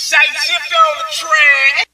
Side shift on the track.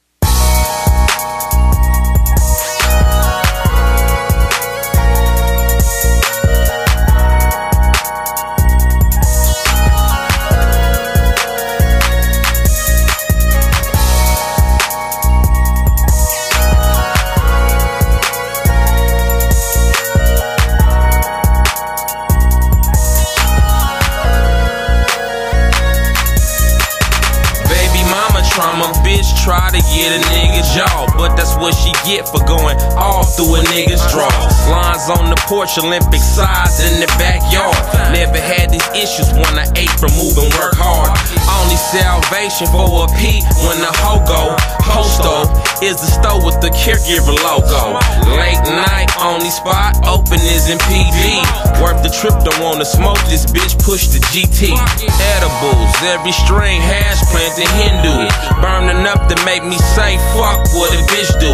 Trauma, bitch, try to get a nigga's jaw, but that's what she get for going off through a nigga's draw. Lines on the porch, Olympic size in the backyard. Never had these issues when I ate from moving work hard. Only salvation for a P when the hoe go. Posto is the store with the caregiver logo. Late night, only spot open is in PV. Worth the trip, don't wanna smoke this bitch, push the GT. Edibles, every string, hash plants, and Hindu. Burning up to make me say, fuck what a bitch do.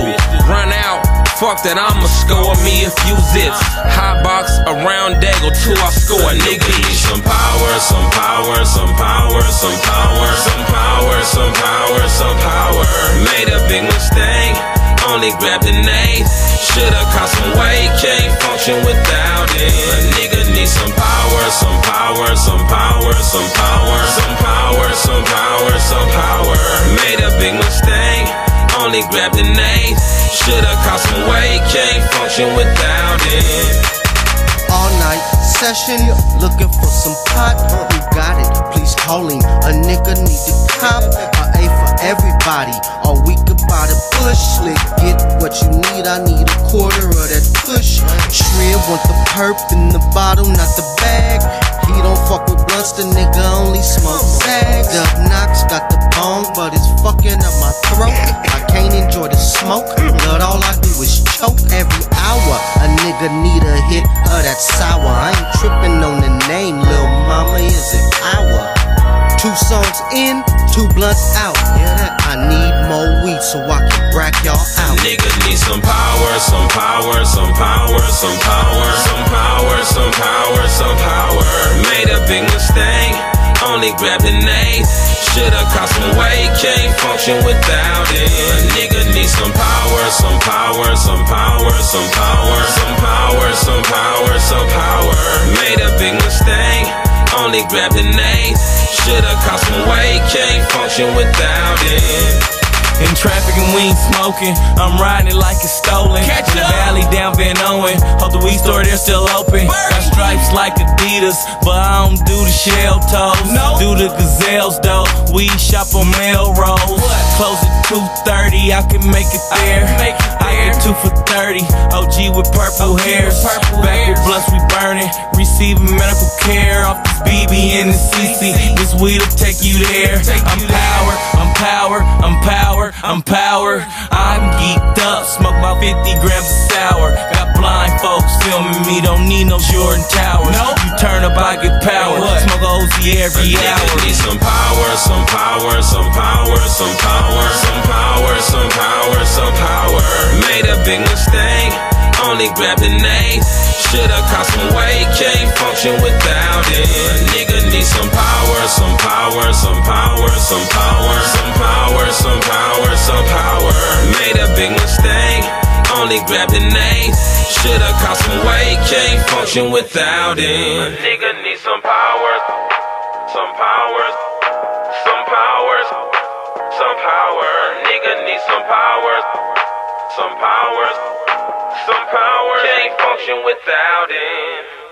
Run out, fuck that, I'ma score me a few zips. Hot box around Dago till I score, nigga. Some power, some power, some power, some power, some power, some power, some power. Made a big mistake, only grabbed an eight. Shoulda caught some weight, can't function without it. A nigga need some power, some power, some power, some power, some power, some power, some power. Made a big mistake, only grabbed an eight. Shoulda caught some weight, can't function without it. All night session, looking for some pot. We got it, please call him. A nigga need to cop. A for everybody, all week about a push. Slick, get what you need, I need a quarter of that push. Shred want the perp in the bottle, not the bag. He don't fuck with blunts, the nigga only smokes sags. Up Knox got the bong, but it's fucking up my throat. I can't enjoy the smoke, but all I do is choke. Every hour, a nigga need a hit of that sour. I ain't tripping on the name, Lil Mama is an hour. Two songs in, two blunts out. I need more weed so I can rack y'all out. Niggas need some power, some power, some power, some power, some power, some power, some power. Made a big mistake, only grabbed an eight. Shoulda caught some weight, can't function without it. A nigga need some power, some power, some power, some power, some power, some power, some power. Made a big mistake, only grabbed an eight. Shoulda caught some weight, can't function without it. In traffic and we ain't smoking, I'm riding it like it's stolen. Catch in the valley down Van Owen, hope the weed store they're still open. Got stripes like Adidas, but I don't do the shell toes. No. Do the gazelles though, we shop on Melrose. What? Close at 2:30, I can make it there. I get 2 for $30, OG with purple hairs. Back with blunts we burning, receiving medical care. Off this BB and the CC, this weed'll take you there. I'm power, I'm power, I'm power. I'm power, I'm geeked up, smoke about 50 grams of sour. Got blind folks filming me, don't need no Jordan Towers. Nope. You turn up, I get power, smoke OZ every hour. Need some power, some power, some power, some power, some power, some power, some power. Made a big mistake, only grabbed an eight. Shoulda caught some weight, can't function without it. A nigga need some power, some power, some power, some power, some power, some power, some power. Made a big mistake, only grabbed an eight. Shoulda caught some weight, can't function without it. A nigga need some power, some power, some power, some power. A nigga need some power, some power, some power, can't function without it.